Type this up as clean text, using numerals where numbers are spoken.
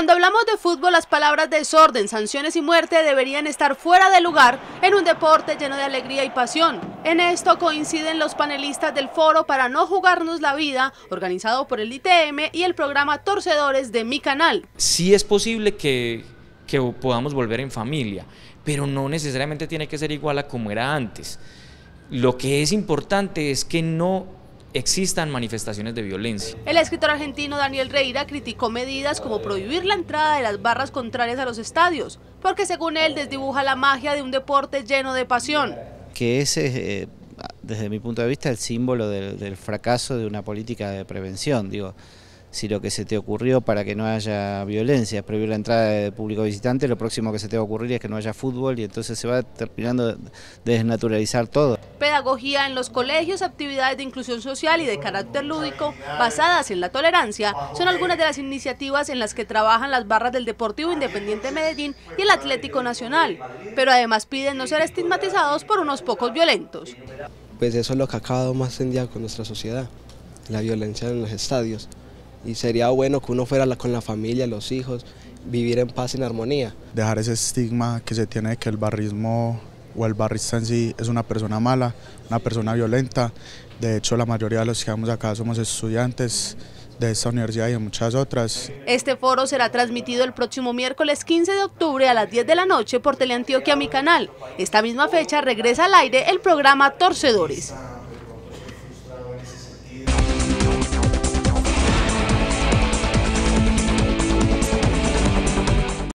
Cuando hablamos de fútbol, las palabras desorden, sanciones y muerte deberían estar fuera de lugar en un deporte lleno de alegría y pasión. En esto coinciden los panelistas del foro Para No Jugarnos la Vida, organizado por el ITM y el programa Torcedores de Mi Canal. Sí es posible que podamos volver en familia, pero no necesariamente tiene que ser igual a como era antes. Lo que es importante es que no existan manifestaciones de violencia. El escritor argentino Daniel Reira criticó medidas como prohibir la entrada de las barras contrarias a los estadios, porque según él desdibuja la magia de un deporte lleno de pasión. Que ese es, desde mi punto de vista, el símbolo del fracaso de una política de prevención. Digo, si lo que se te ocurrió para que no haya violencia es prohibir la entrada de público visitante, lo próximo que se te va a ocurrir es que no haya fútbol y entonces se va terminando de desnaturalizar todo. Pedagogía en los colegios, actividades de inclusión social y de carácter lúdico basadas en la tolerancia son algunas de las iniciativas en las que trabajan las barras del Deportivo Independiente de Medellín y el Atlético Nacional, pero además piden no ser estigmatizados por unos pocos violentos. Pues eso es lo que ha acabado más en día con nuestra sociedad, la violencia en los estadios. Y sería bueno que uno fuera con la familia, los hijos, vivir en paz, en armonía. Dejar ese estigma que se tiene de que el barrismo o el barrista en sí es una persona mala, una persona violenta. De hecho, la mayoría de los que vamos acá somos estudiantes de esta universidad y de muchas otras. Este foro será transmitido el próximo miércoles 15 de octubre a las 10 de la noche por Teleantioquia Mi Canal. Esta misma fecha regresa al aire el programa Torcedores.